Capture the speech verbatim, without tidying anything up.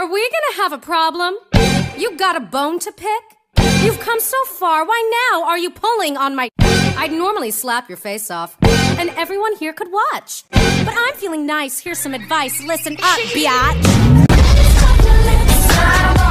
Are we gonna have a problem? You got a bone to pick? You've come so far, why now are you pulling on my... I'd normally slap your face off, and everyone here could watch. But I'm feeling nice, here's some advice, listen up, biatch!